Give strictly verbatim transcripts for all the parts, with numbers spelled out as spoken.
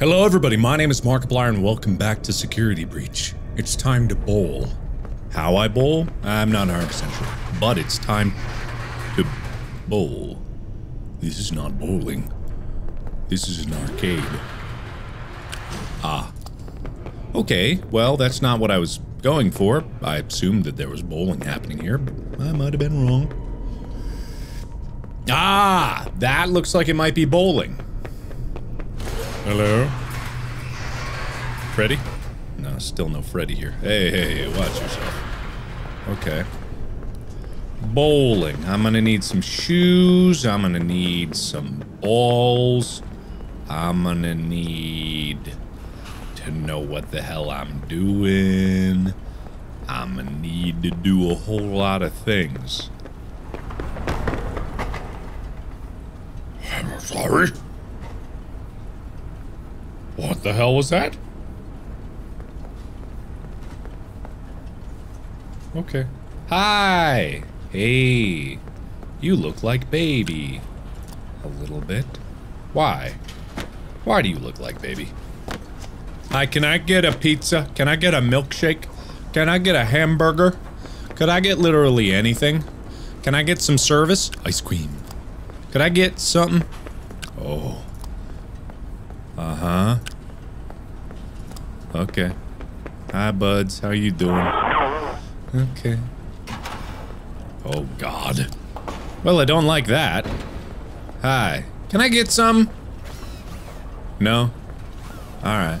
Hello everybody, my name is Markiplier and welcome back to Security Breach. It's time to bowl. How I bowl? I'm not one hundred percent sure, but it's time to bowl. This is not bowling. This is an arcade. Ah. Okay, well that's not what I was going for. I assumed that there was bowling happening here, but I might have been wrong. Ah! That looks like it might be bowling. Hello? Freddy? No, still no Freddy here. Hey, hey, hey, watch yourself. Okay. Bowling. I'm gonna need some shoes. I'm gonna need some balls. I'm gonna need to know what the hell I'm doing. I'm gonna need to do a whole lot of things. I'm sorry. What the hell was that? Okay. Hi! Hey. You look like baby. A little bit. Why? Why do you look like baby? Hi, can I get a pizza? Can I get a milkshake? Can I get a hamburger? Could I get literally anything? Can I get some service? Ice cream. Could I get something? Oh. Uh-huh. Okay. Hi, buds. How you doing? Okay. Oh, God. Well, I don't like that. Hi. Can I get some? No? Alright.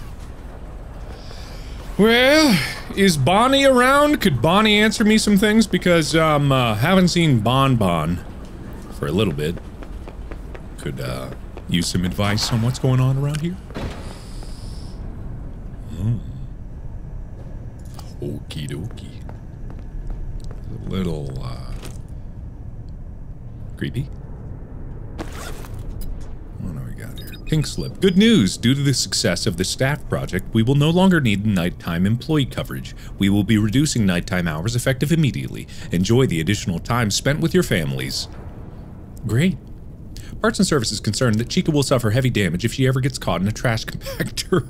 Well, is Bonnie around? Could Bonnie answer me some things? Because, um, uh, haven't seen Bon Bon for a little bit. Could, uh, use some advice on what's going on around here. Mm. Okie dokie. A little, uh... creepy. What do we got here? Pink slip. Good news! Due to the success of the staff project, we will no longer need nighttime employee coverage. We will be reducing nighttime hours effective immediately. Enjoy the additional time spent with your families. Great. Parts and Service is concerned that Chica will suffer heavy damage if she ever gets caught in a trash compactor.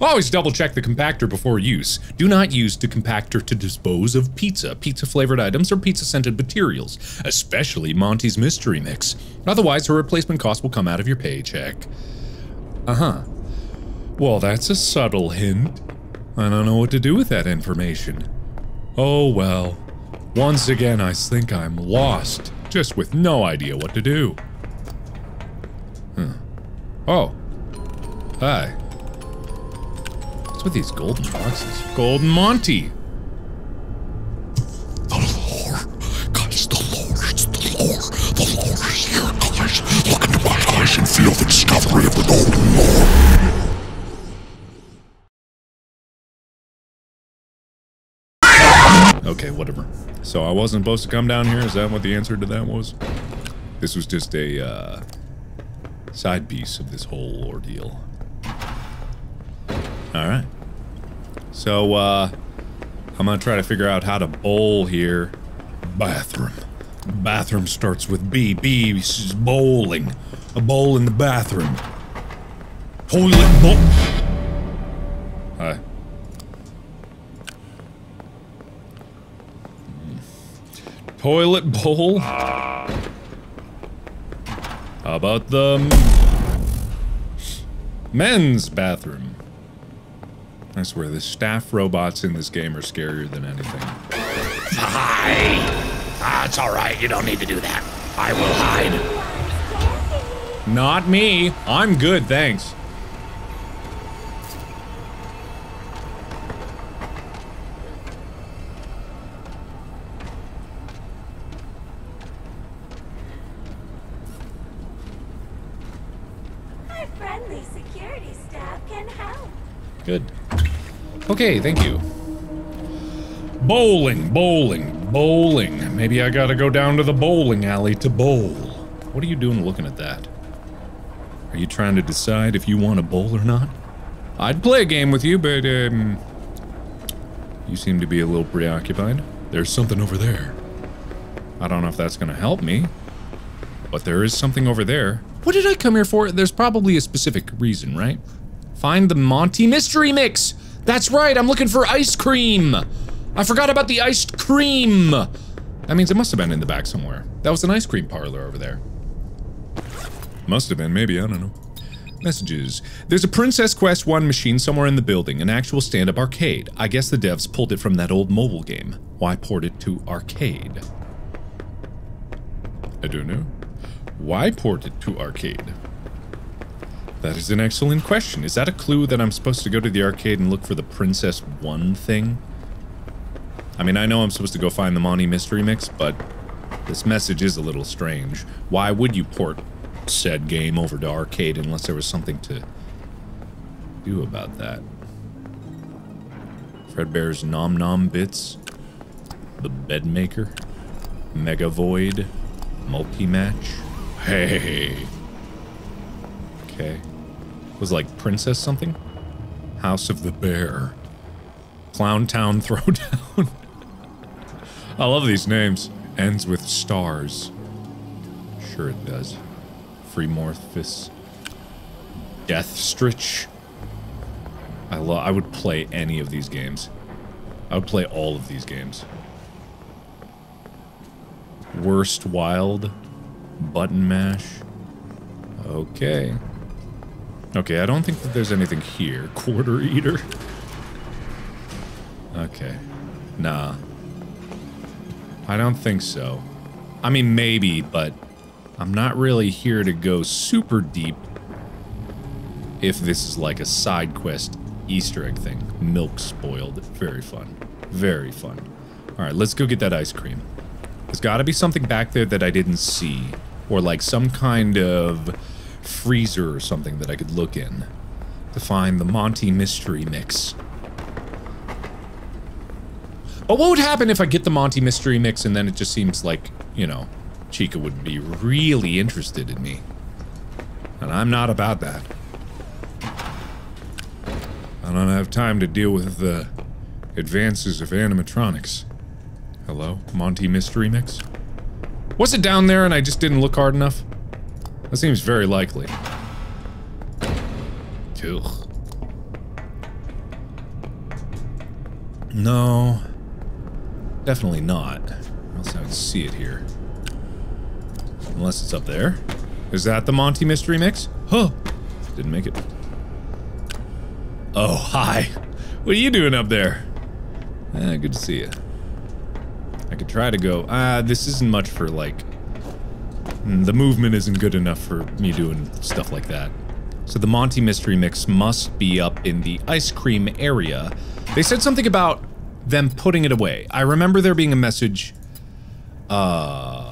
Always double check the compactor before use. Do not use the compactor to dispose of pizza, pizza flavored items, or pizza scented materials, especially Monty's Mystery Mix. Otherwise, her replacement cost will come out of your paycheck. Uh-huh. Well, that's a subtle hint. I don't know what to do with that information. Oh well. Once again, I think I'm lost. Just with no idea what to do. Huh. Oh. Hi. What's with these golden boxes? Golden Monty! The lore. Guys, the lore. It's the lore. The lore is here, guys. Look into my eyes and feel the discovery of the golden lore. Okay, whatever. So I wasn't supposed to come down here? Is that what the answer to that was? This was just a, uh... side piece of this whole ordeal. Alright. So, uh... I'm gonna try to figure out how to bowl here. Bathroom. Bathroom starts with B. B is bowling. A bowl in the bathroom. Toilet bowl! Hi. Toilet bowl? How about the men's bathroom? I swear, the staff robots in this game are scarier than anything. Hi! Ah, it's alright, you don't need to do that. I will hide. Not me. I'm good, thanks. Good. Okay, thank you. Bowling, bowling, bowling. Maybe I gotta go down to the bowling alley to bowl. What are you doing looking at that? Are you trying to decide if you want to bowl or not? I'd play a game with you, but, um... you seem to be a little preoccupied. There's something over there. I don't know if that's gonna help me, but there is something over there. What did I come here for? There's probably a specific reason, right? Find the Monty Mystery Mix. That's right, I'm looking for ice cream. I forgot about the ice cream. That means it must have been in the back somewhere. That was an ice cream parlor over there. Must have been, maybe, I don't know. Messages. There's a Princess Quest one machine somewhere in the building, an actual stand-up arcade. I guess the devs pulled it from that old mobile game. Why port it to arcade? I don't know. Why port it to arcade? That is an excellent question. Is that a clue that I'm supposed to go to the arcade and look for the Princess one thing? I mean, I know I'm supposed to go find the Monty Mystery Mix, but this message is a little strange. Why would you port said game over to arcade unless there was something to do about that? Fredbear's Nom Nom Bits, the Bedmaker, Mega Void, Multi-Match. Hey! Okay. Was like Princess something? House of the Bear. Clown Town Throwdown. I love these names. Ends with stars. Sure it does. Freemorphous. Deathstitch. I love- I would play any of these games. I would play all of these games. Worst Wild. Button Mash. Okay. Okay, I don't think that there's anything here. Quarter Eater. Okay. Nah. I don't think so. I mean, maybe, but I'm not really here to go super deep if this is like a side quest Easter egg thing. Milk spoiled. Very fun. Very fun. Alright, let's go get that ice cream. There's gotta be something back there that I didn't see. Or like some kind of freezer or something that I could look in to find the Monty Mystery Mix. But what would happen if I get the Monty Mystery Mix and then it just seems like, you know, Chica would be really interested in me. And I'm not about that. I don't have time to deal with the advances of animatronics. Hello? Monty Mystery Mix? Was it down there and I just didn't look hard enough? That seems very likely. Ugh. No. Definitely not. Unless I would see it here. Unless it's up there. Is that the Monty Mystery Mix? Huh. Didn't make it. Oh, hi. What are you doing up there? Eh, good to see you. I could try to go, ah, this isn't much for, like, the movement isn't good enough for me doing stuff like that. So the Monty Mystery Mix must be up in the ice cream area. They said something about them putting it away. I remember there being a message, uh...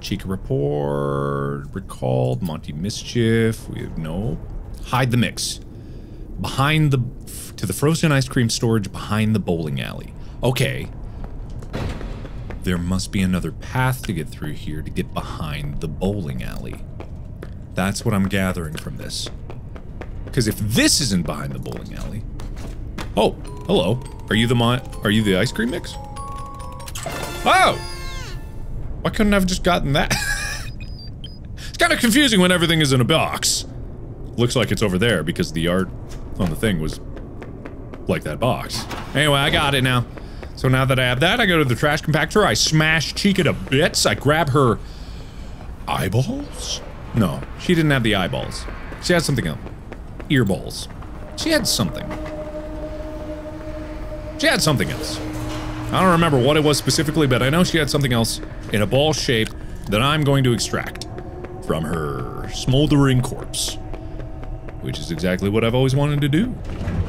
Chica report, recalled, Monty Mischief, we have no... Hide the mix. Behind the... to the frozen ice cream storage behind the bowling alley. Okay. There must be another path to get through here to get behind the bowling alley. That's what I'm gathering from this. Because if this isn't behind the bowling alley... Oh, hello. Are you the mon- are you the ice cream mix? Oh! Why couldn't I have just gotten that? It's kind of confusing when everything is in a box. Looks like it's over there because the art on the thing was like that box. Anyway, I got it now. So now that I have that, I go to the trash compactor, I smash Chica to bits, I grab her eyeballs? No, she didn't have the eyeballs. She had something else. Earballs. She had something. She had something else. I don't remember what it was specifically, but I know she had something else in a ball shape that I'm going to extract from her smoldering corpse. Which is exactly what I've always wanted to do.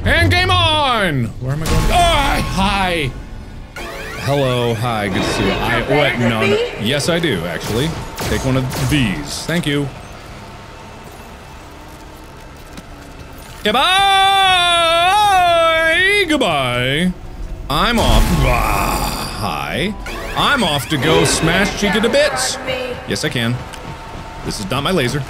And game on! Where am I going? Oh, hi! Hello, hi, good to see you. I, what, no, no. Yes, I do, actually. Take one of these. Thank you. Goodbye! Goodbye! I'm off. Ah, hi. I'm off to go smash Chica to bits. Yes, I can. This is not my laser.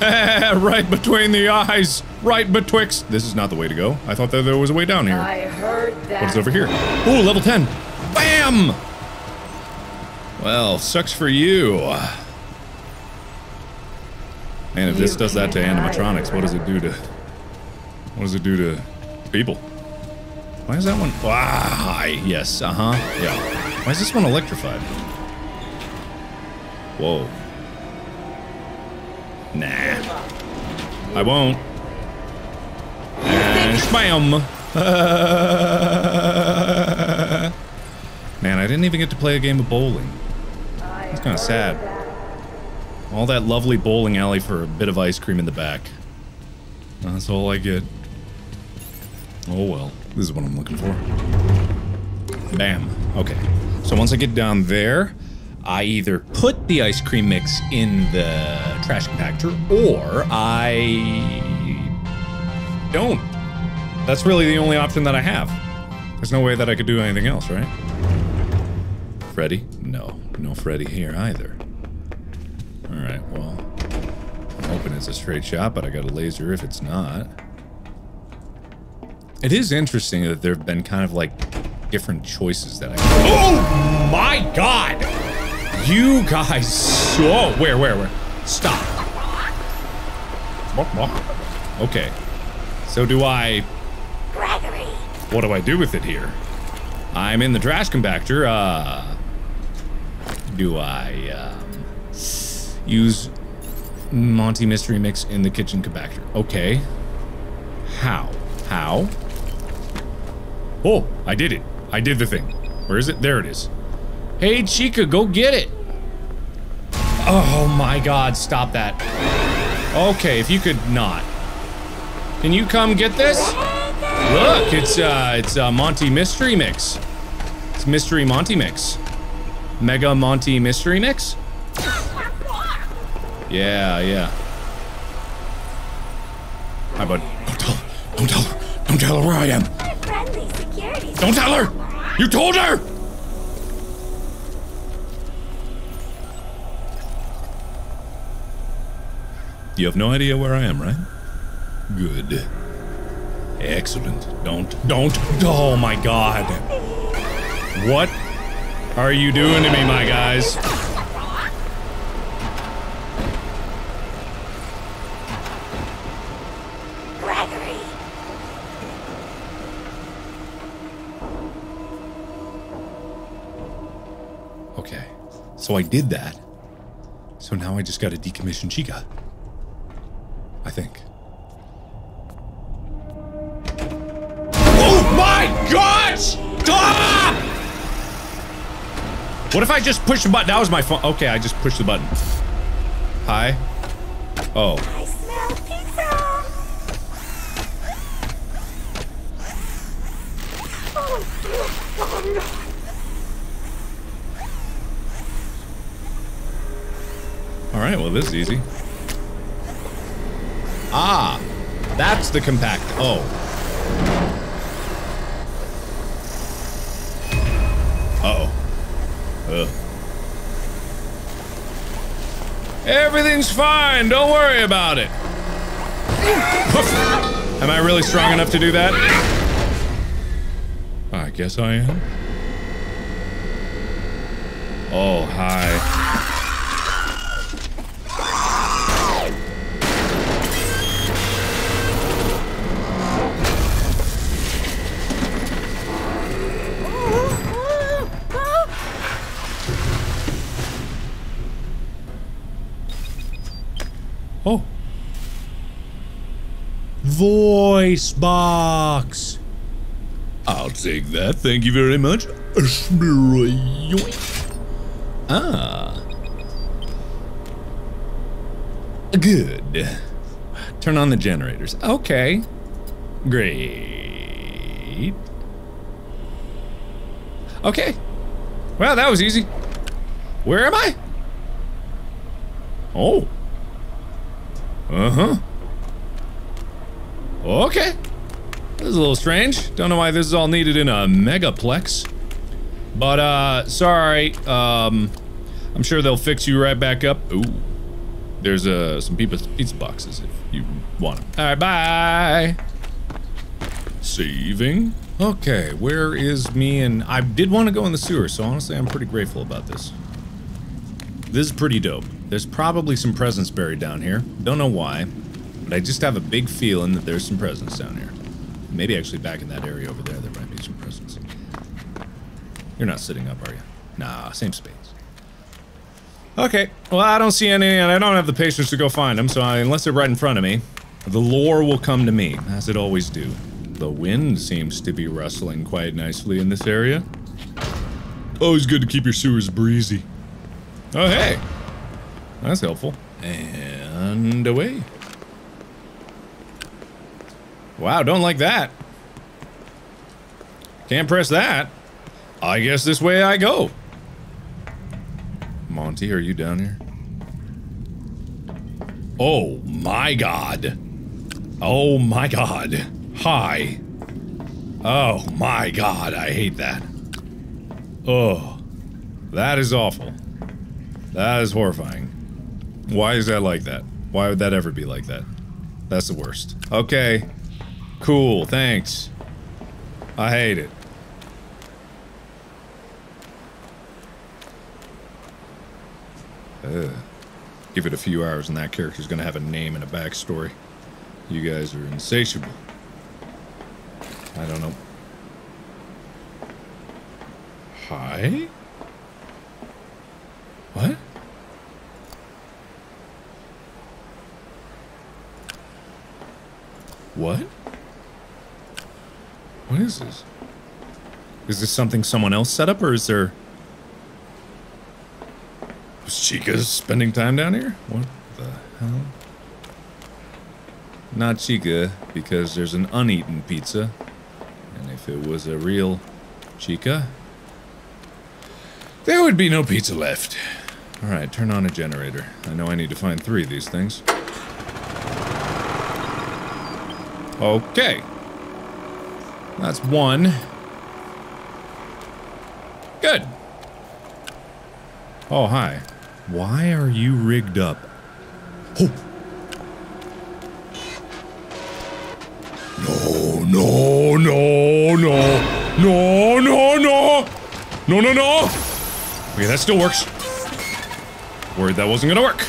Right between the eyes. Right betwixt. This is not the way to go. I thought that there was a way down here. I heard that. What's over here? Ooh, level ten. Bam! Well, sucks for you. Man, if this does that to animatronics, what does it do to... What does it do to people? Why is that one... Ah, yes, uh-huh, yeah. Why is this one electrified? Whoa. Nah. I won't. And spam! Uh, man, I didn't even get to play a game of bowling. That's kind of sad. All that lovely bowling alley for a bit of ice cream in the back. That's all I get. Oh well. This is what I'm looking for. Bam. Okay. So once I get down there, I either put the ice cream mix in the trash compactor, or I don't. That's really the only option that I have. There's no way that I could do anything else, right? Freddy? No. No Freddy here either. Alright, well, I'm hoping it's a straight shot, but I got a laser if it's not. It is interesting that there have been kind of like different choices that I. Oh my God! You guys. Whoa, where, where, where? Stop. Okay. So do I. Gregory. What do I do with it here? I'm in the trash compactor. Uh. Do I, um. Use Monty Mystery Mix in the kitchen compactor? Okay. How? How? Oh, I did it. I did the thing. Where is it? There it is. Hey, Chica, go get it. Oh my God, stop that. Okay, if you could not. Can you come get this? Look, it's uh, it's uh, Monty Mystery Mix. It's Mystery Monty Mix. Mega Monty Mystery Mix? Yeah, yeah. Hi, bud. Don't tell her. Don't tell her. Don't tell her where I am. Don't tell her! You told her! You have no idea where I am, right? Good. Excellent. Don't, don't, oh my God. What are you doing to me, my guys? So I did that. So now I just gotta decommission Chica. I think. Oh my God! Stop! What if I just push the button? That was my phone. Okay, I just pushed the button. Hi. Oh. I smell pizza. Oh, oh no. Alright, well this is easy. Ah! That's the compact. Oh. Uh-oh. Ugh. Everything's fine! Don't worry about it! Poof. Am I really strong enough to do that? I guess I am. Oh, hi. Oh. Voice box. I'll take that. Thank you very much. Ah. Good. Turn on the generators. Okay. Great. Okay. Well, that was easy. Where am I? Oh. Uh-huh. Okay. This is a little strange. Don't know why this is all needed in a megaplex. But, uh, sorry. Um, I'm sure they'll fix you right back up. Ooh. There's, uh, some pizza boxes if you want them. Alright, bye! Saving. Okay, where is me and... I did want to go in the sewer, so honestly I'm pretty grateful about this. This is pretty dope. There's probably some presents buried down here. Don't know why, but I just have a big feeling that there's some presents down here. Maybe actually back in that area over there, there might be some presents. You're not sitting up, are you? Nah, same space. Okay, well, I don't see any, and I don't have the patience to go find them, so I, unless they're right in front of me, the lore will come to me, as it always do. The wind seems to be rustling quite nicely in this area. Always good to keep your sewers breezy. Oh, hey! That's helpful. And away. Wow, don't like that. Can't press that. I guess this way I go. Monty, are you down here? Oh my god. Oh my god. Hi. Oh my god, I hate that. Oh. That is awful. That is horrifying. Why is that like that? Why would that ever be like that? That's the worst. Okay. Cool, thanks. I hate it. Ugh. Give it a few hours and that character's gonna have a name and a backstory. You guys are insatiable. I don't know. Hi? What? What? What is this? Is this something someone else set up, or is there... Was Chica spending time down here? What the hell? Not Chica, because there's an uneaten pizza. And if it was a real Chica, there would be no pizza left. Alright, turn on a generator. I know I need to find three of these things. Okay. That's one. Good. Oh, hi. Why are you rigged up? Oh. No, no, no, no. No, no, no. No, no, no. Okay, that still works. Worried that wasn't gonna work.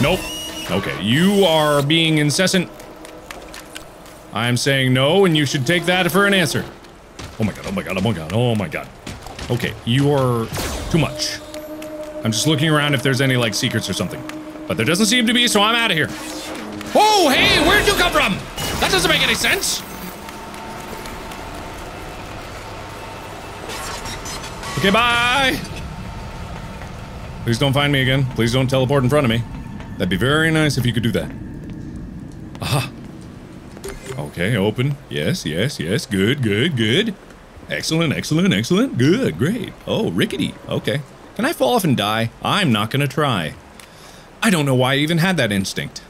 Nope. Okay, you are being incessant. I'm saying no, and you should take that for an answer. Oh my god, oh my god, oh my god, oh my god. Okay, you are too much. I'm just looking around if there's any, like, secrets or something. But there doesn't seem to be, so I'm out of here. Oh, hey, where'd you come from? That doesn't make any sense. Okay, bye. Please don't find me again. Please don't teleport in front of me. That'd be very nice if you could do that. Aha. Okay, open. Yes, yes, yes. Good, good, good. Excellent, excellent, excellent. Good, great. Oh, rickety. Okay. Can I fall off and die? I'm not gonna try. I don't know why I even had that instinct.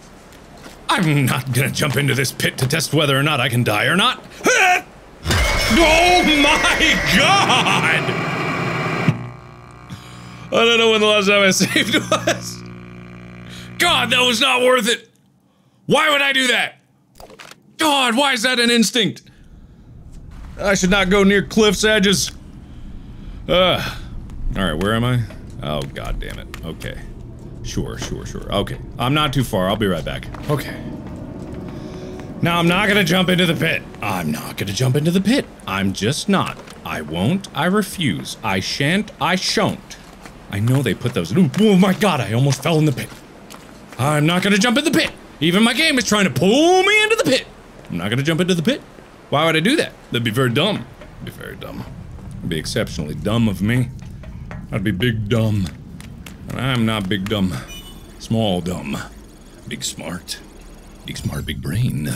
I'm not gonna jump into this pit to test whether or not I can die or not. Oh my god! I don't know when the last time I saved was. God, that was not worth it! Why would I do that? God, why is that an instinct? I should not go near cliff's edges. Ugh. Alright, where am I? Oh, god damn it. Okay. Sure, sure, sure. Okay. I'm not too far. I'll be right back. Okay. Now, I'm not gonna jump into the pit. I'm not gonna jump into the pit. I'm just not. I won't. I refuse. I shan't. I shon't. I know they put those- Ooh, oh my god, I almost fell in the pit. I'm not gonna jump in the pit. Even my game is trying to pull me into the pit. I'm not gonna jump into the pit. Why would I do that? That'd be very dumb. That'd be very dumb. That'd be exceptionally dumb of me. I'd be big dumb. And I'm not big dumb. Small dumb. Big smart. Big smart, big brain.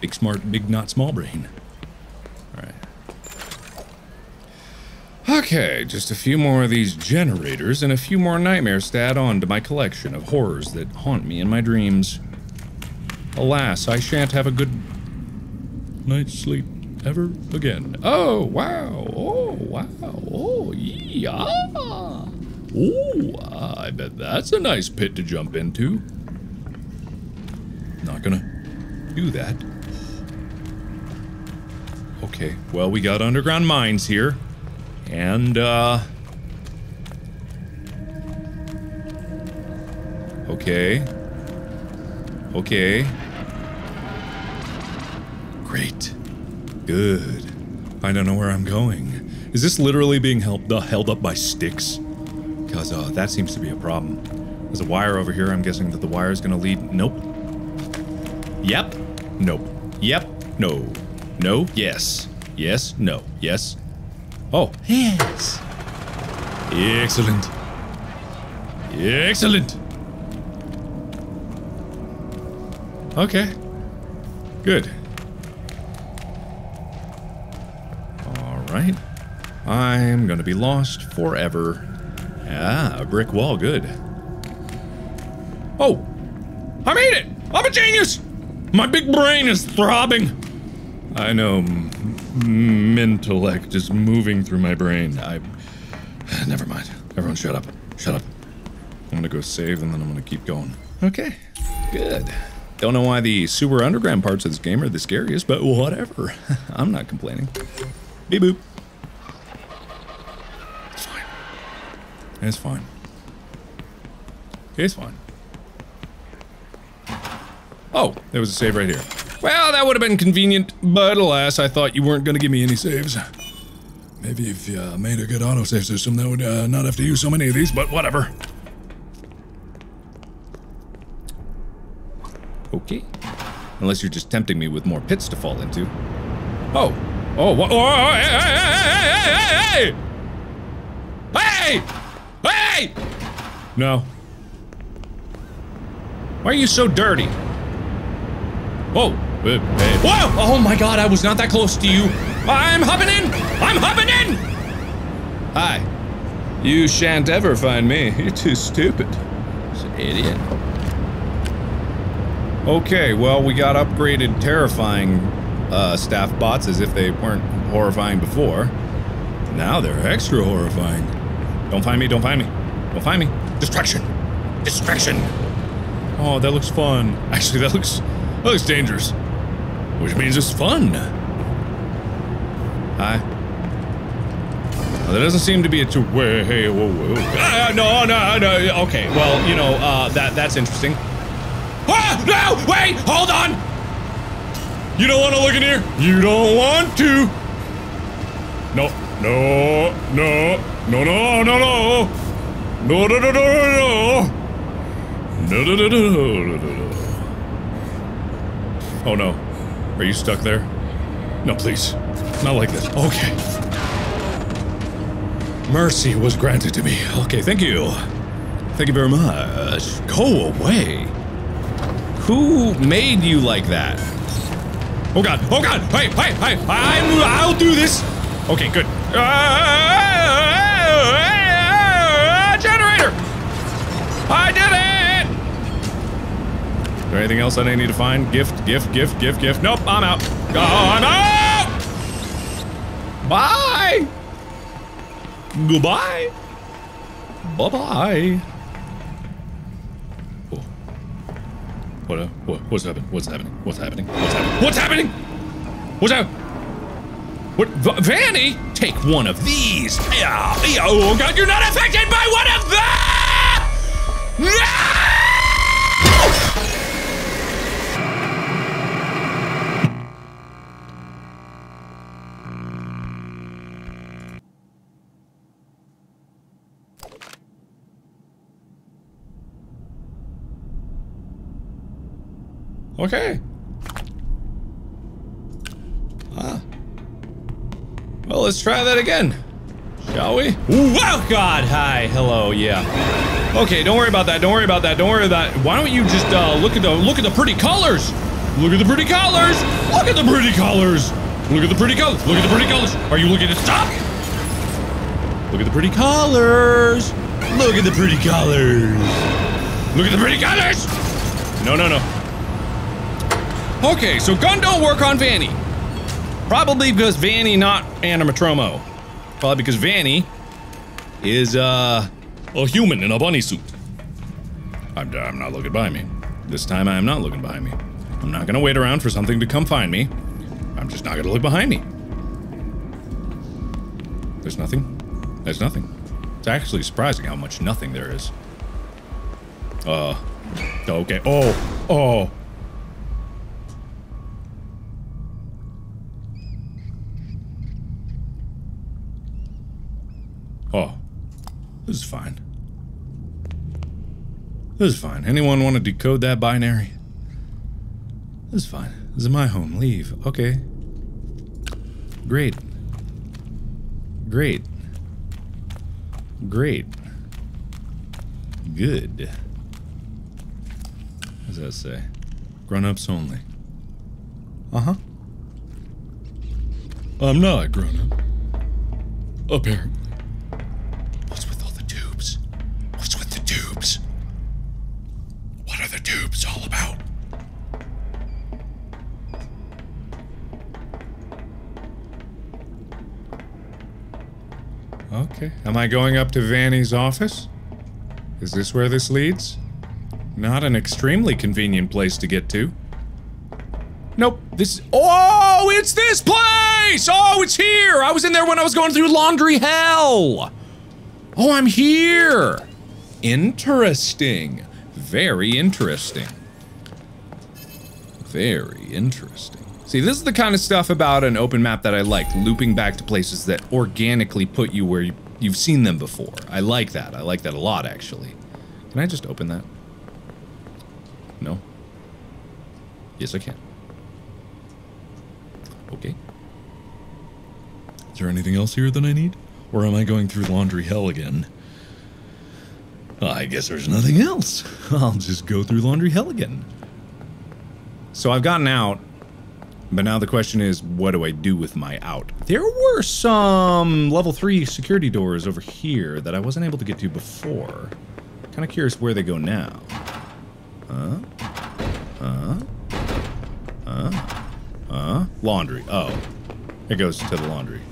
Big smart, big not small brain. Alright. Okay, just a few more of these generators and a few more nightmares to add on to my collection of horrors that haunt me in my dreams. Alas, I shan't have a good night's sleep ever again. Oh, wow. Oh, wow. Oh, yeah. Ooh, I bet that's a nice pit to jump into. Not gonna do that. Okay, well, we got underground mines here. And, uh... Okay. Okay. Great. Good. I don't know where I'm going. Is this literally being held, uh, held up by sticks? Because, uh, that seems to be a problem. There's a wire over here. I'm guessing that the wire is gonna lead... Nope. Yep. Nope. Yep. No. No. Yes. Yes. No. Yes. Oh. Yes. Excellent. Excellent. Okay. Good. Alright. I'm gonna be lost forever. Ah, a brick wall. Good. Oh! I made it! I'm a genius! My big brain is throbbing! I know, mentellect is moving through my brain. I... Never mind. Everyone shut up. Shut up. I'm gonna go save and then I'm gonna keep going. Okay. Good. Don't know why the sewer underground parts of this game are the scariest, but whatever. I'm not complaining. Beep boop. It's fine. It's fine. It's fine. Oh, there was a save right here. Well, that would have been convenient, but alas, I thought you weren't going to give me any saves. Maybe if you uh, made a good autosave system, that would uh, not have to use so many of these, but whatever. Okay. Unless you're just tempting me with more pits to fall into. Oh. Oh, what? Oh, oh, hey, hey, hey, hey, hey, hey! Hey! Hey! No. Why are you so dirty? Whoa! Whoa! Oh my god, I was not that close to you! I'm hopping in! I'm hopping in! Hi. You shan't ever find me. You're too stupid. It's an idiot. Okay, well, we got upgraded terrifying uh, staff bots as if they weren't horrifying before. Now they're extra horrifying. Don't find me, don't find me. Don't find me. Distraction! Distraction! Oh, that looks fun. Actually, that looks... That looks dangerous, which means it's fun. Hi. Well, there doesn't seem to be a two way. Hey, whoa, whoa. Ah, no, no, no. Okay, well, you know, uh, that that's interesting. Ah, no, wait, hold on. You don't want to look in here. You don't want to. No, no, no, no, no, no, no, no, no, no, no, no, no, no, no, no, no. Oh no. Are you stuck there? No, please. Not like this. Okay. Mercy was granted to me. Okay, thank you. Thank you very much. Go away. Who made you like that? Oh god. Oh god. Hey, hey, hey. I'm, I'll do this. Okay, good. Uh, generator. I did it. Is there anything else that I need to find? Gift, gift, gift, gift, gift. Nope, I'm out. Oh, I'm out! Bye! Goodbye! Bye-bye! Oh. What, uh, what, what's happening? What's happening? What's happening? What's happening? What's happening? What's happening? What? Vanny? Take one of these! Oh god, you're not affected by one of them! No! Okay. Huh. Well, let's try that again, shall we? Wow, God, hi, hello, yeah. Okay, don't worry about that. Don't worry about that. Don't worry about that. Why don't you just uh, look at the look at the pretty colors? Look at the pretty colors. Look at the pretty colors. Look at the pretty colors. Look at the pretty colors. Are you looking at stop? Look at the pretty colors. Look at the pretty colors. Look at the pretty colors. No, no, no. Okay, so gun don't work on Vanny. Probably because Vanny not animatromo. Probably because Vanny is uh, a human in a bunny suit. I'm, I'm not looking behind me. This time I am not looking behind me. I'm not gonna wait around for something to come find me. I'm just not gonna look behind me. There's nothing. There's nothing. It's actually surprising how much nothing there is. Uh, okay. Oh, oh. Oh, this is fine. This is fine. Anyone want to decode that binary? This is fine. This is my home. Leave. Okay. Great. Great. Great. Good. What does that say? Grown-ups only. Uh-huh. I'm not a grown-up. Apparently. What's with all the tubes? What's with the tubes? What are the tubes all about? Okay. Am I going up to Vanny's office? Is this where this leads? Not an extremely convenient place to get to. Nope. This- Oh! It's this place! Oh, it's here! I was in there when I was going through laundry hell! Oh, I'm here! Interesting. Very interesting. Very interesting. See, this is the kind of stuff about an open map that I like, looping back to places that organically put you where you, you've seen them before. I like that. I like that a lot, actually. Can I just open that? No? Yes, I can. Okay. Is there anything else here that I need? Or am I going through laundry hell again? Well, I guess there's nothing else. I'll just go through laundry hell again. So I've gotten out. But now the question is, what do I do with my out? There were some level three security doors over here that I wasn't able to get to before. Kind of curious where they go now. Huh? Huh? Huh? Huh? Laundry. Oh. It goes to the laundry.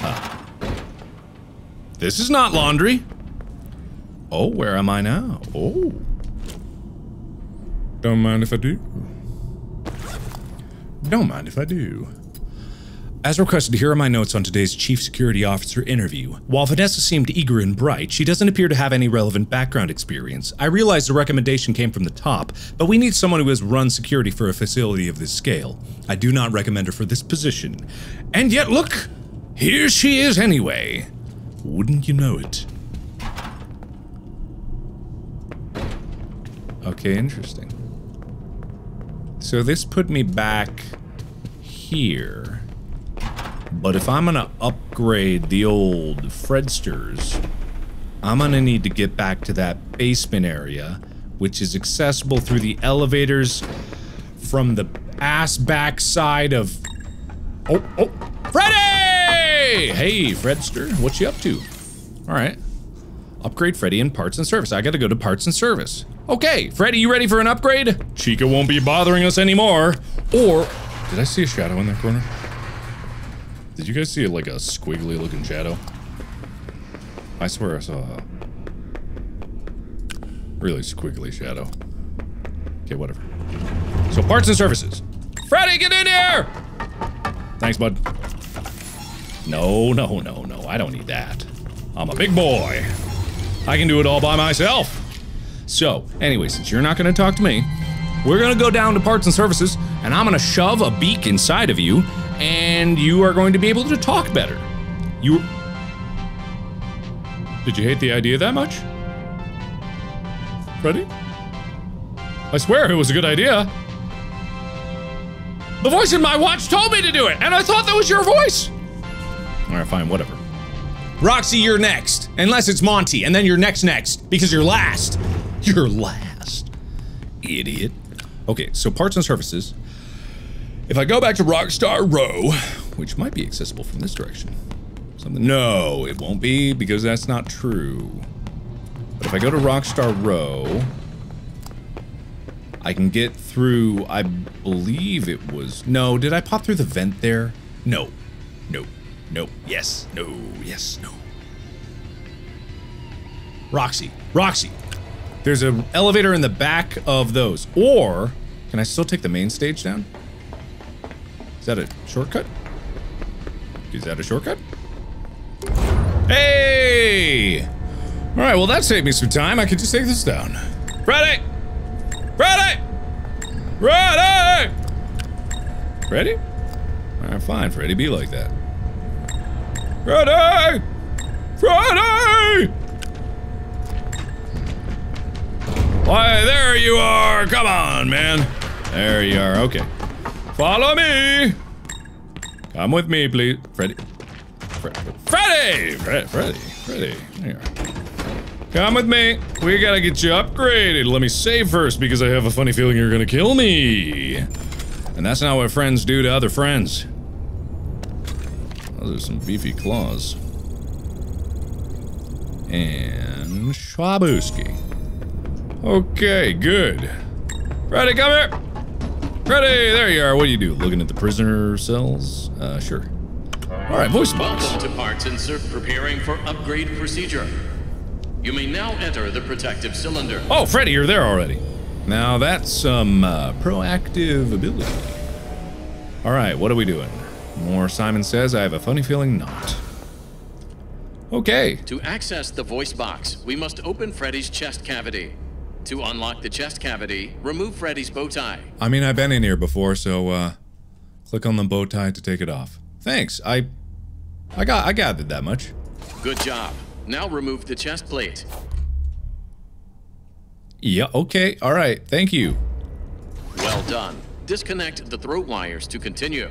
Uh, this is not laundry! Oh, where am I now? Oh. Don't mind if I do. Don't mind if I do. As requested, here are my notes on today's Chief Security Officer interview. While Vanessa seemed eager and bright, she doesn't appear to have any relevant background experience. I realize the recommendation came from the top, but we need someone who has run security for a facility of this scale. I do not recommend her for this position. And yet, look! Here she is anyway. Wouldn't you know it? Okay, interesting. So this put me back here, but if I'm gonna upgrade the old Fredsters, I'm gonna need to get back to that basement area, which is accessible through the elevators from the ass back side of... Oh, oh, Freddy! Hey, Fredster, what you up to? All right, upgrade Freddy in parts and service. I gotta go to parts and service. Okay, Freddy, you ready for an upgrade? Chica won't be bothering us anymore. Or, did I see a shadow in that corner? Did you guys see like a squiggly looking shadow? I swear I saw a really squiggly shadow. Okay, whatever. So parts and services. Freddy, get in here! Thanks, bud. No, no, no, no, I don't need that. I'm a big boy. I can do it all by myself. So, anyway, since you're not gonna talk to me, we're gonna go down to parts and services, and I'm gonna shove a beak inside of you, and you are going to be able to talk better. You... Did you hate the idea that much? Freddy? I swear it was a good idea. The voice in my watch told me to do it, and I thought that was your voice! Alright, fine, whatever. Roxy, you're next. Unless it's Monty, and then you're next next, because you're last. You're last, idiot. Okay, so parts and services. If I go back to Rockstar Row, which might be accessible from this direction. Something, no, it won't be, because that's not true. But if I go to Rockstar Row, I can get through, I believe it was, no, did I pop through the vent there? No, no, no, yes, no, yes, no. Roxy, Roxy. There's an elevator in the back of those. Or, can I still take the main stage down? Is that a shortcut? Is that a shortcut? Hey! Alright, well that saved me some time. I could just take this down. Freddy! Freddy! Freddy! Freddy? Alright, fine, Freddy. Be like that. Freddy! Freddy! Why, there you are! Come on, man! There you are, okay. Follow me! Come with me, please. Freddy. Fre Freddy! Fre Freddy. Freddy. There you are. Come with me. We gotta get you upgraded. Let me save first because I have a funny feeling you're gonna kill me. And that's not what friends do to other friends. Those are some beefy claws. And Schwabowski. Okay, good. Freddy, come here! Freddy, there you are. What do you do? Looking at the prisoner cells? Uh, sure. Alright, voice box. Welcome to parts insert preparing for upgrade procedure. You may now enter the protective cylinder. Oh, Freddy, you're there already. Now that's some uh, proactive ability. Alright, what are we doing? More Simon Says. I have a funny feeling not. Okay. To access the voice box, we must open Freddy's chest cavity. To unlock the chest cavity, remove Freddy's bow tie. I mean, I've been in here before, so uh, click on the bow tie to take it off. Thanks. I, I got, I gathered that much. Good job. Now remove the chest plate. Yeah. Okay. All right. Thank you. Well done. Disconnect the throat wires to continue.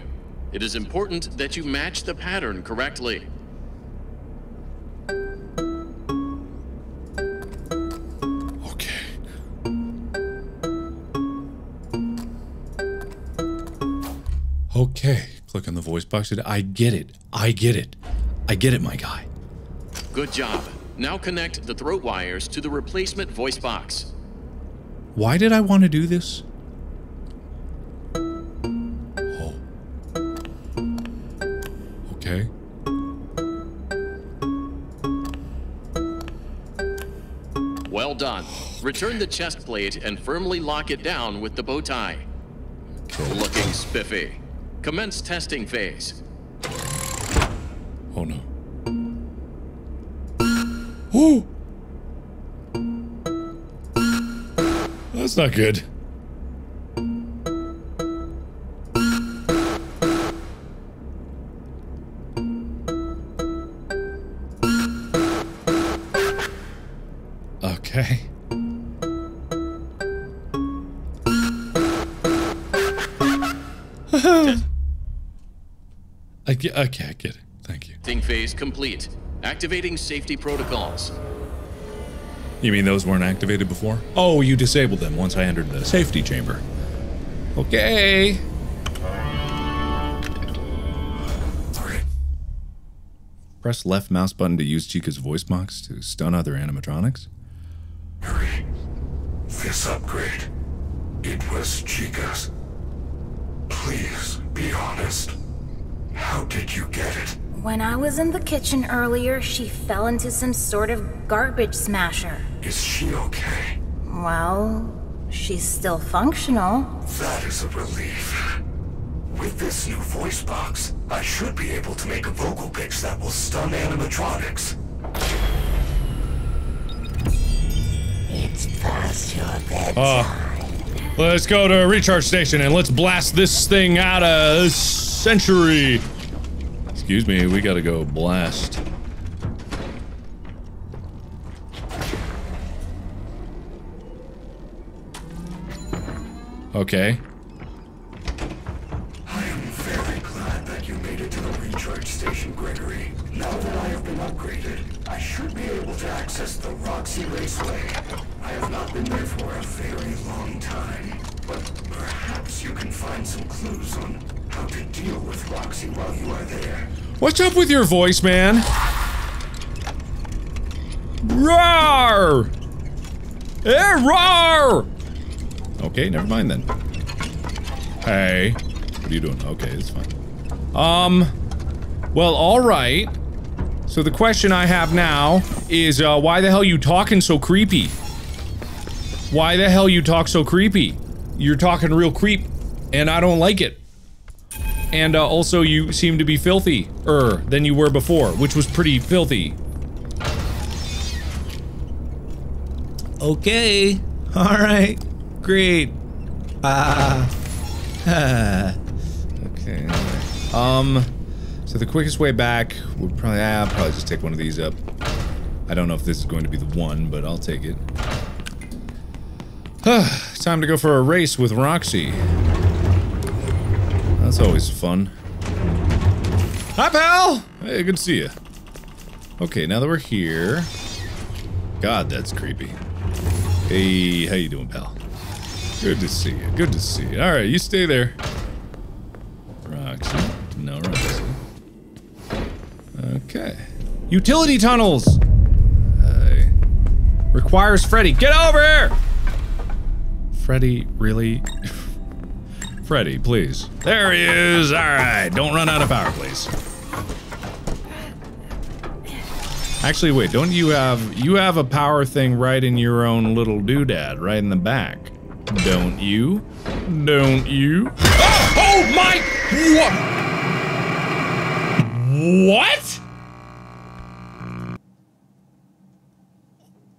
It is important that you match the pattern correctly. Okay. Okay. Click on the voice box. I get it. I get it. I get it, my guy. Good job. Now connect the throat wires to the replacement voice box. Why did I want to do this? Okay. Well done. Return the chest plate and firmly lock it down with the bow tie. Looking spiffy. Commence testing phase. Oh no. Oh! That's not good. Okay. I get, okay, I get it. Thank you. Testing phase complete. Activating safety protocols. You mean those weren't activated before? Oh, you disabled them once I entered the safety chamber. Okay. Press left mouse button to use Chica's voice box to stun other animatronics. Hurry. This upgrade. It was Chica's. Please be honest. How did you get it? When I was in the kitchen earlier, she fell into some sort of garbage smasher. Is she okay? Well, she's still functional. That is a relief. With this new voice box, I should be able to make a vocal pitch that will stun animatronics. It's past your bedtime. Uh, let's go to a recharge station and let's blast this thing out of this century. Excuse me, we gotta go blast. Okay. I am very glad that you made it to the recharge station, Gregory. Now that I have been upgraded, I should be able to access the Roxy Raceway. I have not been there for a very long time, but perhaps you can find some clues on how to deal with Roxy while you are there. What's up with your voice, man? Roar! Eh, roar! Okay, never mind then. Hey, what are you doing? Okay, it's fine. Um, well, all right. So the question I have now is, uh, why the hell are you talking so creepy? Why the hell you talk so creepy? You're talking real creep, and I don't like it. And uh, also you seem to be filthy-er than you were before, which was pretty filthy Okay. All right. Great. Ah. Uh, okay. Anyway. Um. So the quickest way back would probably ah, probably just take one of these up. I don't know if this is going to be the one, but I'll take it. Time to go for a race with Roxy. That's always fun. Hi, pal! Hey, good to see you. Okay, now that we're here... God, that's creepy. Hey, how you doing, pal? Good to see you, good to see you. Alright, you stay there. Roxy. No, Roxy. Okay. Utility tunnels! Uh, requires Freddy. Get over here! Freddy, really? Freddy, please. There he is! Alright, don't run out of power, please. Actually, wait, don't you have- you have a power thing right in your own little doodad, right in the back. Don't you? Don't you? Oh, oh my-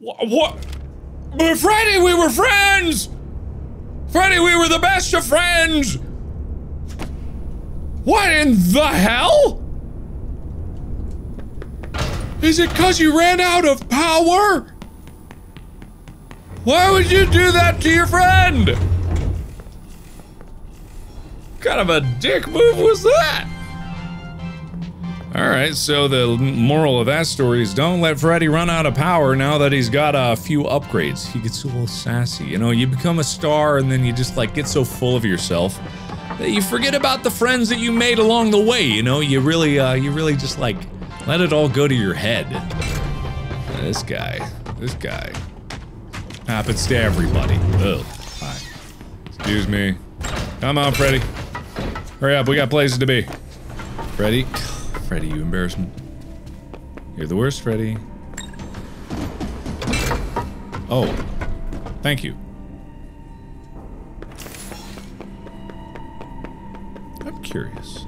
What? What? What? But Freddy, we were friends! Freddy, we were the best of friends! What in the hell? Is it cause you ran out of power? Why would you do that to your friend? What kind of a dick move was that? Alright, so the moral of that story is don't let Freddy run out of power now that he's got a few upgrades. He gets a little sassy. You know, you become a star and then you just like get so full of yourself that you forget about the friends that you made along the way, you know? You really, uh, you really just like let it all go to your head. This guy, this guy. Happens to everybody. Ugh. Hi. Excuse me. Come on, Freddy. Hurry up, we got places to be. Freddy. Freddy, you embarrassment. You're the worst, Freddy. Oh. Thank you. I'm curious.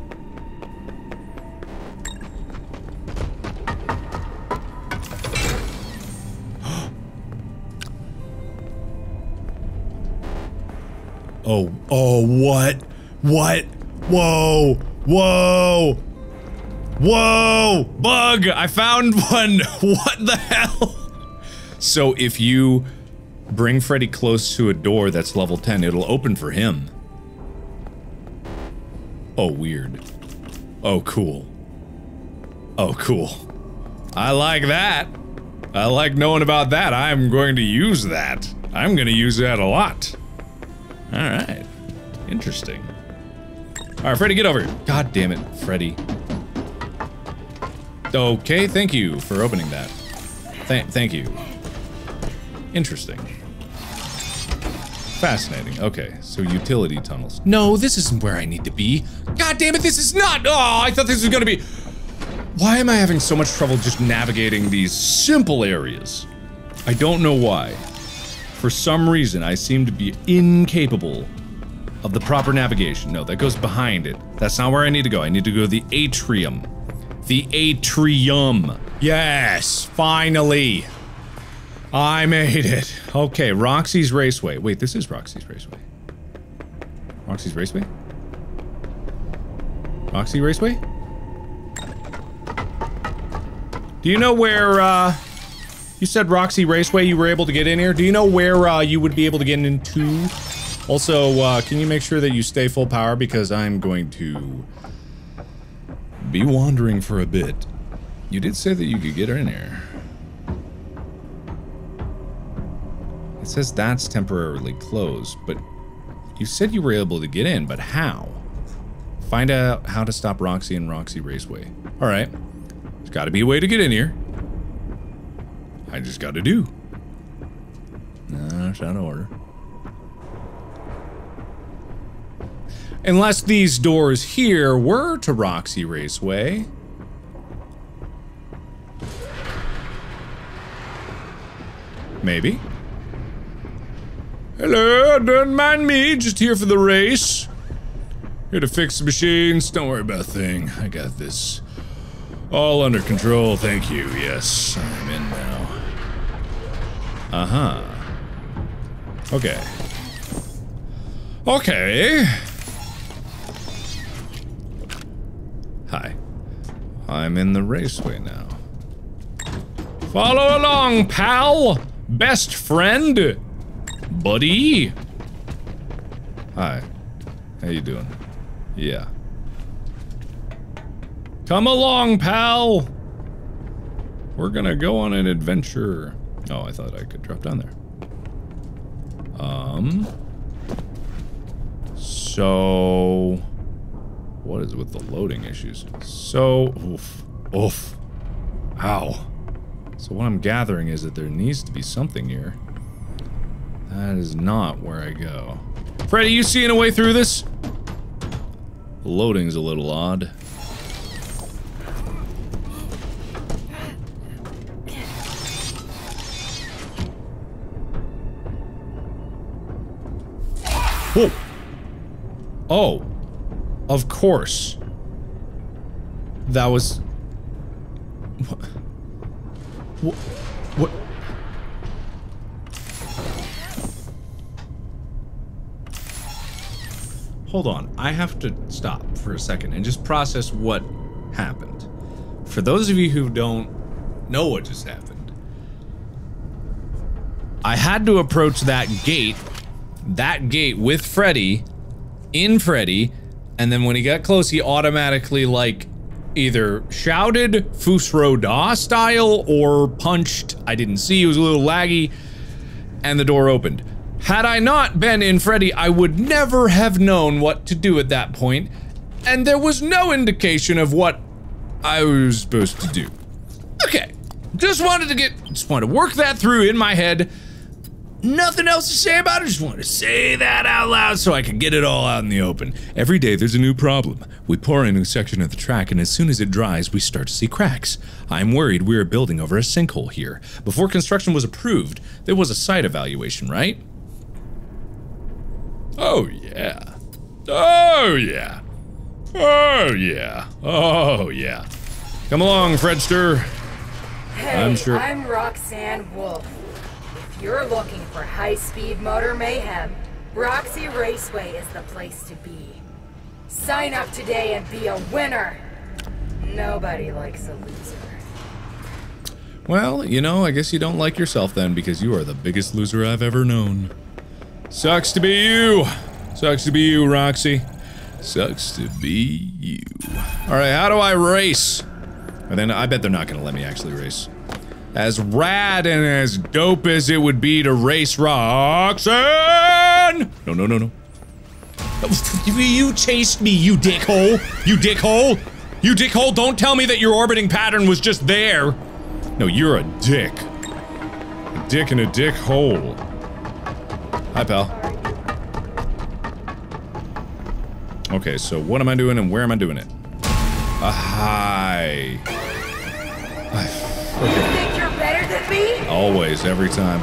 Oh, oh, what? What? Whoa! Whoa! Whoa! Bug! I found one! What the hell? So if you bring Freddy close to a door that's level ten, it'll open for him. Oh, weird. Oh, cool. Oh, cool. I like that. I like knowing about that. I'm going to use that. I'm gonna use that a lot. Alright. Interesting. Alright, Freddy, get over here. God damn it, Freddy. Okay, thank you for opening that. Th thank you. Interesting. Fascinating. Okay, so utility tunnels. No, this isn't where I need to be. God damn it, this is not! Oh, I thought this was gonna be... Why am I having so much trouble just navigating these simple areas? I don't know why. For some reason, I seem to be incapable of the proper navigation. No, that goes behind it. That's not where I need to go. I need to go to the atrium. The atrium. Yes, finally. I made it. Okay, Roxy's Raceway. Wait, this is Roxy's Raceway. Roxy's Raceway? Roxy Raceway? Do you know where, uh... You said Roxy Raceway you were able to get in here? Do you know where, uh, you would be able to get into? Also, uh, can you make sure that you stay full power because I'm going to... be wandering for a bit. You did say that you could get her in here. It says that's temporarily closed, but you said you were able to get in, but how? Find out how to stop Roxy and Roxy Raceway. All right, there's gotta be a way to get in here. I just gotta do. No, it's out of order. Unless these doors here were to Roxy Raceway. Maybe. Hello, don't mind me, just here for the race. Here to fix the machines, don't worry about a thing. I got this all under control, thank you. Yes, I'm in now. Uh-huh. Okay. Okay. Hi. I'm in the raceway now. Follow along, pal! Best friend! Buddy! Hi. How you doing? Yeah. Come along, pal! We're gonna go on an adventure. Oh, I thought I could drop down there. Um... So... What is with the loading issues? So... Oof. Oof. Ow. So what I'm gathering is that there needs to be something here. That is not where I go. Freddy, you seeing a way through this? The loading's a little odd. Whoa. Oh. Of course. That was... What? What? Hold on. I have to stop for a second and just process what happened. For those of you who don't know what just happened, I had to approach that gate that gate with Freddy, in Freddy, and then when he got close, he automatically, like, either shouted Fusro Da style or punched. I didn't see, it was a little laggy, and the door opened. Had I not been in Freddy, I would never have known what to do at that point, and there was no indication of what I was supposed to do. Okay, just wanted to get, just wanted to work that through in my head. Nothing else to say about it, just want to say that out loud so I can get it all out in the open. Every day there's a new problem. We pour a new section of the track, and as soon as it dries, we start to see cracks. I'm worried we are building over a sinkhole here. Before construction was approved, there was a site evaluation, right? Oh yeah. Oh yeah. Oh yeah. Oh yeah. Come along, Fredster. Hey, I'm sure- I'm Roxanne Wolf. You're looking for high-speed motor mayhem, Roxy Raceway is the place to be. Sign up today and be a winner! Nobody likes a loser. Well, you know, I guess you don't like yourself then, because you are the biggest loser I've ever known. Sucks to be you! Sucks to be you, Roxy. Sucks to be you. Alright, how do I race? And then I bet they're not gonna let me actually race. As rad and as dope as it would be to race Roxanne! No, no, no, no. You chased me, you dickhole! You dickhole! You dickhole, don't tell me that your orbiting pattern was just there! No, you're a dick. A dick in a dickhole. Hi, pal. Okay, so what am I doing and where am I doing it? Uh, hi. Okay. Better than me? Always, every time.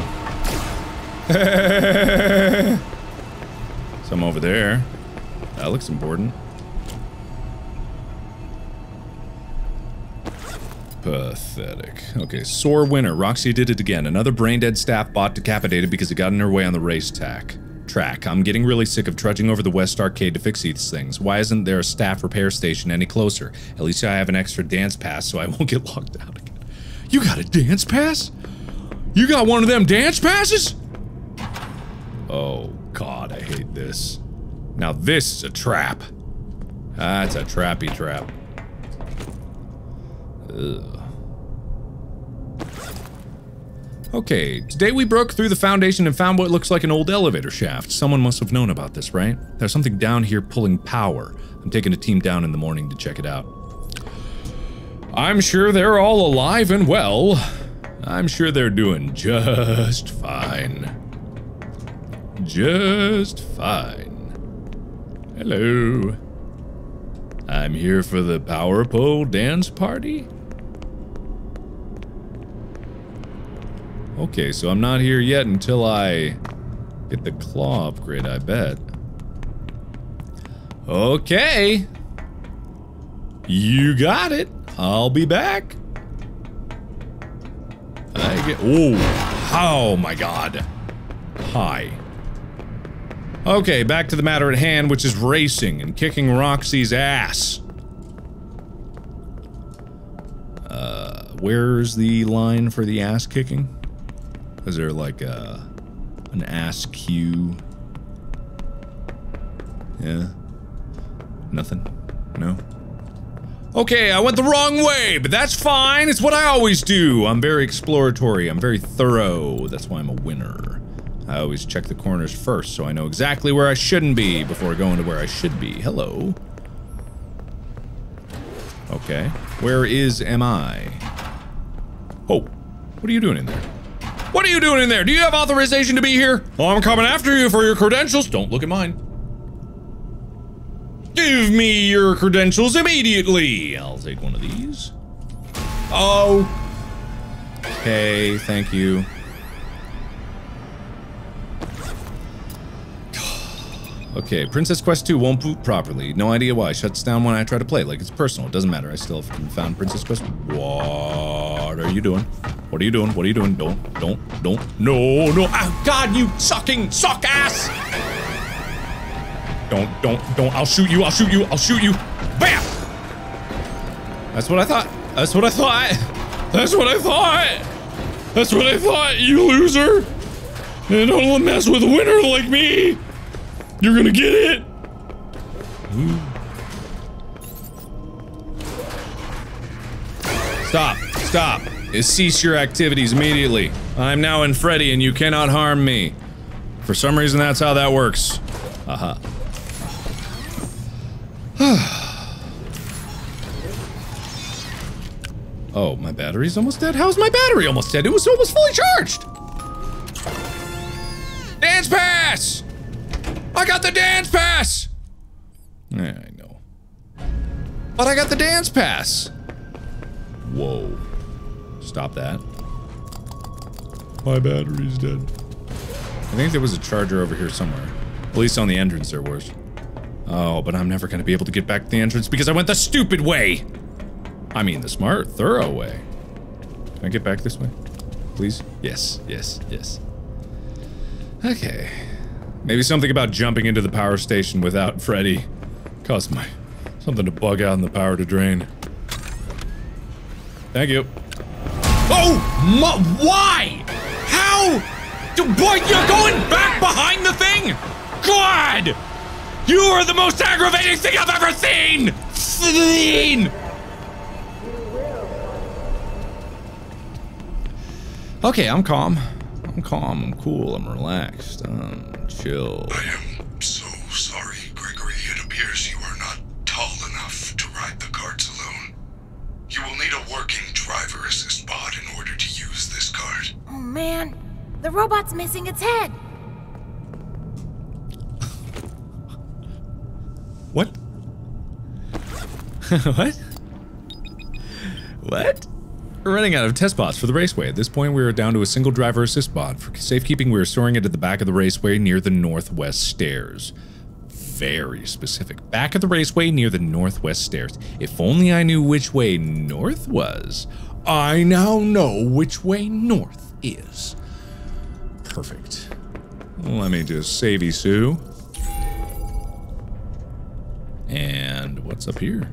Some over there. That looks important. Pathetic. Okay, sore winner. Roxy did it again. Another brain-dead staff bot decapitated because it got in her way on the race tack. Track. I'm getting really sick of trudging over the West Arcade to fix these things. Why isn't there a staff repair station any closer? At least I have an extra dance pass so I won't get locked out again. You got a dance pass? You got one of them dance passes? Oh God, I hate this. Now this is a trap. That's a trappy trap. Ugh. Okay, today we broke through the foundation and found what looks like an old elevator shaft. Someone must have known about this, right? There's something down here pulling power. I'm taking a team down in the morning to check it out. I'm sure they're all alive and well. I'm sure they're doing just fine. Just fine. Hello. I'm here for the power pole dance party? Okay, so I'm not here yet until I get the claw upgrade, I bet. Okay. You got it. I'll be back. I get. Oh, oh my God. Hi. Okay, back to the matter at hand, which is racing and kicking Roxy's ass. Uh, where's the line for the ass kicking? Is there like a, an ass cue? Yeah. Nothing? No? Okay, I went the wrong way, but that's fine. It's what I always do. I'm very exploratory. I'm very thorough. That's why I'm a winner. I always check the corners first, so I know exactly where I shouldn't be before going to where I should be. Hello. Okay. Where is am I? Oh. What are you doing in there? What are you doing in there? Do you have authorization to be here? Oh, I'm coming after you for your credentials. Don't look at mine. Give me your credentials immediately. I'll take one of these. Oh. Okay, thank you. Okay, Princess Quest two won't boot properly. No idea why. Shuts down when I try to play. Like, it's personal. It doesn't matter. I still haven't found Princess Quest. What are you doing? What are you doing? What are you doing? Don't, don't, don't. No, no. Oh, God, you sucking suck ass. Don't, don't, don't. I'll shoot you. I'll shoot you. I'll shoot you. Bam! That's what I thought. That's what I thought. That's what I thought. That's what I thought, you loser. And don't mess with a winner like me. You're gonna get it! Ooh. Stop. Stop. Cease your activities immediately. I'm now in Freddy and you cannot harm me. For some reason, that's how that works. Aha. Uh-huh. Oh, my battery's almost dead? How's my battery almost dead? It was almost fully charged! Dance pass! I got the dance pass! Yeah, I know. But I got the dance pass! Whoa. Stop that. My battery's dead. I think there was a charger over here somewhere. At least on the entrance there was. Oh, but I'm never gonna be able to get back to the entrance because I went the stupid way! I mean the smart, thorough way. Can I get back this way? Please? Yes, yes, yes. Okay. Maybe something about jumping into the power station without Freddy caused my something to bug out in the power to drain. Thank you. Oh my, why? How? Do, boy, you're going back behind the thing? God! You are the most aggravating thing I've ever seen! Seen! Okay, I'm calm. I'm calm, I'm cool, I'm relaxed, I'm chill. I am so sorry, Gregory. It appears you are not tall enough to ride the carts alone. You will need a working driver assist pod in order to use this cart. Oh man, the robot's missing its head. What? What? What? We're running out of test bots for the raceway. At this point, we are down to a single driver assist bot. For safekeeping, we are storing it at the back of the raceway near the northwest stairs. Very specific. Back of the raceway near the northwest stairs. If only I knew which way north was. I now know which way north is. Perfect. Let me just savey Sue. And what's up here?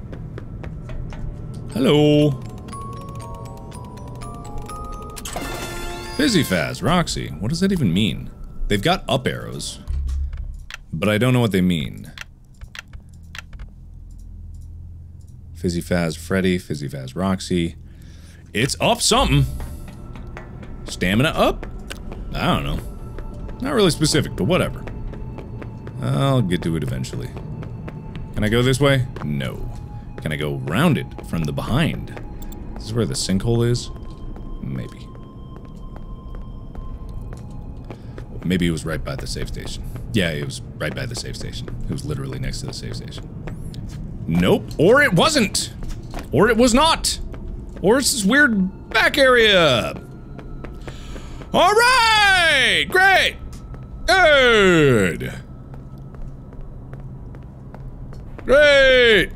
Hello. Fizzy Faz, Roxy. What does that even mean? They've got up arrows, but I don't know what they mean. Fizzy Faz, Freddy, Fizzy Faz, Roxy. It's up something. Stamina up? I don't know. Not really specific, but whatever. I'll get to it eventually. Can I go this way? No. Can I go rounded from the behind? This is where the sinkhole is? Maybe. Maybe it was right by the save station. Yeah, it was right by the save station. It was literally next to the save station. Nope. Or it wasn't. Or it was not. Or it's this weird back area. All right. Great. Good. Great.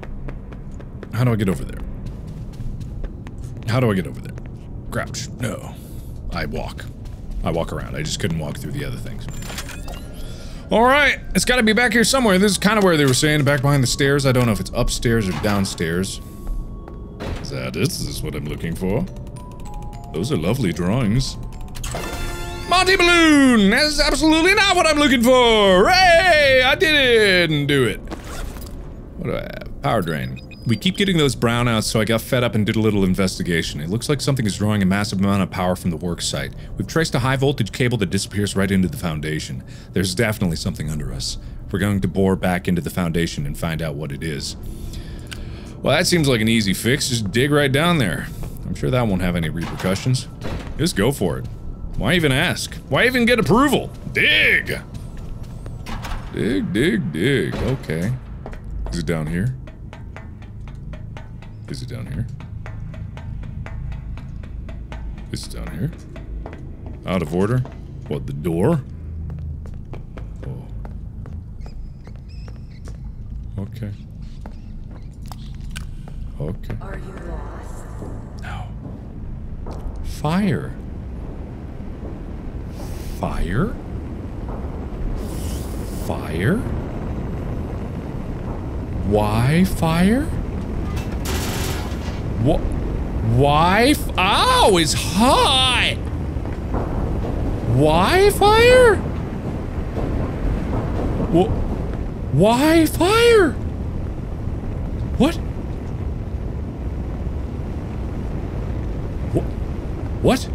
How do I get over there? How do I get over there? Crouch. No. I walk. I walk around. I just couldn't walk through the other things. Alright, it's gotta be back here somewhere. This is kind of where they were saying, back behind the stairs. I don't know if it's upstairs or downstairs. Is that it? Is this what I'm looking for? Those are lovely drawings. Monty Balloon! That is absolutely not what I'm looking for! Hey! I didn't do it. What do I have? Power drain. We keep getting those brownouts, so I got fed up and did a little investigation. It looks like something is drawing a massive amount of power from the work site. We've traced a high voltage cable that disappears right into the foundation. There's definitely something under us. We're going to bore back into the foundation and find out what it is. Well, that seems like an easy fix. Just dig right down there. I'm sure that won't have any repercussions. Just go for it. Why even ask? Why even get approval? Dig! Dig, dig, dig. Okay. Is it down here? Is it down here? Is it down here? Out of order? What, the door? Oh. Okay. Okay. Are you lost? No. Fire. Fire? Fire? Why fire? What? Why? Oh, it's hot! Why fire? What? Why fire? What? What? What?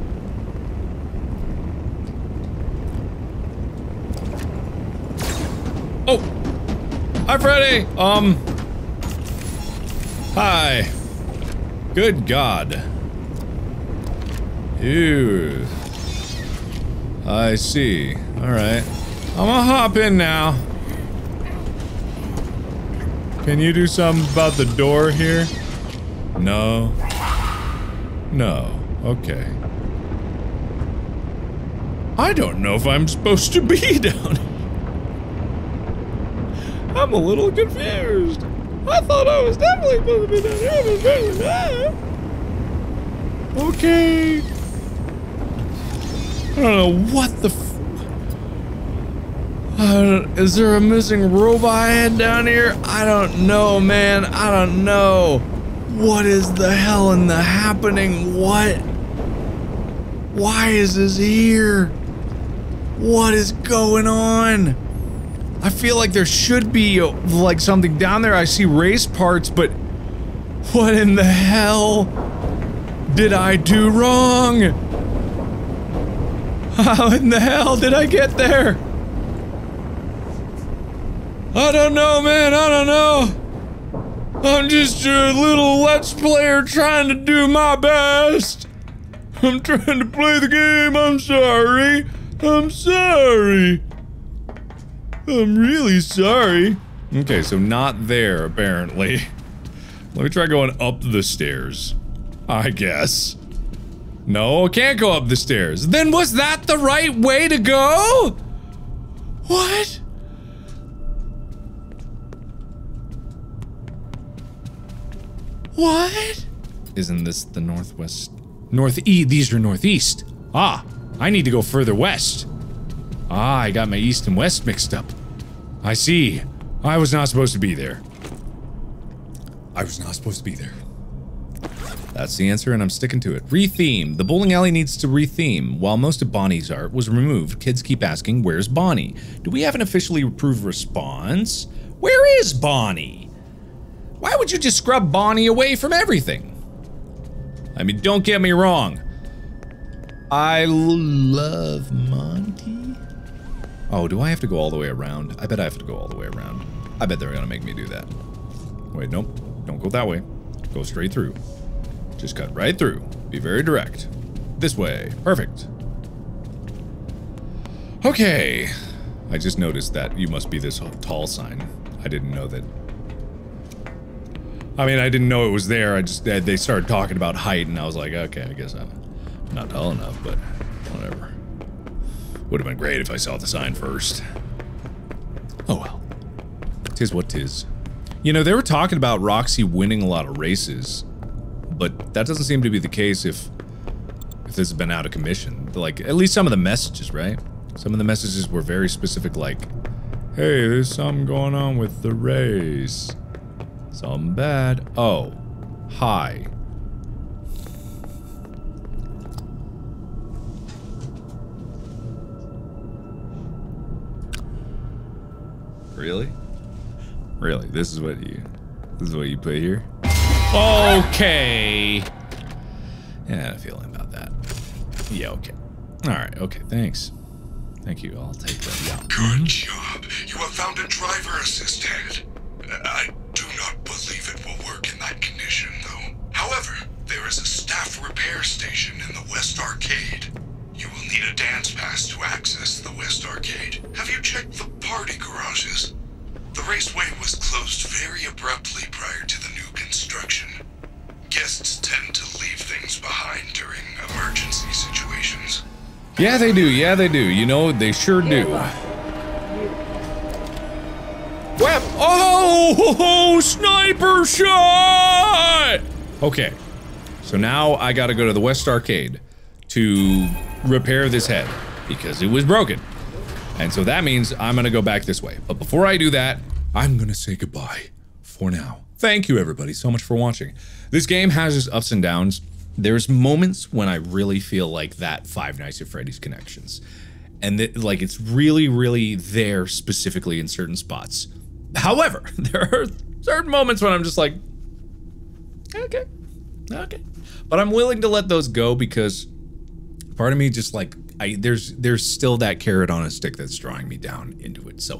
Oh! Hi, Freddy! Um... Hi. Good God. Ew. I see. Alright. I'ma hop in now. Can you do something about the door here? No. No. Okay. I don't know if I'm supposed to be down here. I'm a little confused. I thought I was definitely supposed to be down here, but apparently not. Okay. I don't know what the f- uh, is there a missing robot head down here? I don't know, man. I don't know. What is the hell in the happening? What? Why is this here? What is going on? I feel like there should be, like, something down there. I see race parts, but what in the hell did I do wrong? How in the hell did I get there? I don't know, man. I don't know. I'm just a little Let's Player trying to do my best. I'm trying to play the game. I'm sorry. I'm sorry. I'm really sorry. Okay, so not there, apparently. Let me try going up the stairs. I guess. No, can't go up the stairs. Then was that the right way to go? What? What? Isn't this the northwest? Northeast? These are northeast. Ah, I need to go further west. Ah, I got my east and west mixed up. I see. I was not supposed to be there. I was not supposed to be there. That's the answer, and I'm sticking to it. Retheme. The bowling alley needs to retheme. While most of Bonnie's art was removed, kids keep asking, where's Bonnie? Do we have an officially approved response? Where is Bonnie? Why would you just scrub Bonnie away from everything? I mean, don't get me wrong. I love Monty. Oh, do I have to go all the way around? I bet I have to go all the way around. I bet they're gonna make me do that. Wait, nope. Don't go that way. Go straight through. Just cut right through. Be very direct. This way. Perfect. Okay. I just noticed that you must be this tall sign. I didn't know that. I mean, I didn't know it was there. I just, they started talking about height and I was like, okay, I guess I'm not tall enough, but whatever. Would have been great if I saw the sign first. Oh well. Tis what tis. You know, they were talking about Roxy winning a lot of races, but that doesn't seem to be the case if if this has been out of commission. Like, at least some of the messages, right? Some of the messages were very specific, like, Hey, there's something going on with the race. Something bad. Oh, hi. Really? Really? This is what you. This is what you put here. Okay. Yeah, I had a feeling about that. Yeah. Okay. All right. Okay. Thanks. Thank you. I'll take that. Yeah. Good job. You have found a driver assistant. I do not believe it will work in that condition, though. However, there is a staff repair station in the West Arcade. You will need a dance pass to access the West Arcade. Have you checked the party garages? The raceway was closed very abruptly prior to the new construction. Guests tend to leave things behind during emergency situations. Yeah, they do. Yeah, they do. You know, they sure do. Whap! Oh, ho, ho, sniper shot! Okay. So now I gotta go to the West Arcade to repair this head because it was broken. And so that means I'm gonna go back this way. But before I do that, I'm gonna say goodbye for now. Thank you everybody so much for watching. This game has its ups and downs. There's moments when I really feel like that Five Nights at Freddy's connections. And that, like, it's really, really there specifically in certain spots. However, there are certain moments when I'm just like, okay, okay. But I'm willing to let those go because part of me just like, I, there's there's still that carrot on a stick that's drawing me down into it. So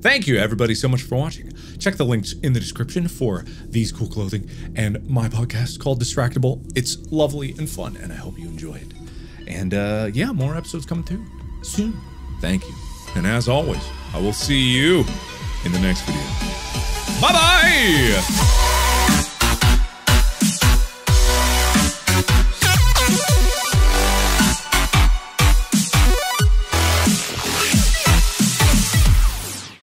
thank you everybody so much for watching. Check the links in the description for these cool clothing and my podcast called Distractible. It's lovely and fun and I hope you enjoy it. And uh, yeah, more episodes coming through soon. Thank you. And as always, I will see you in the next video. Bye-bye!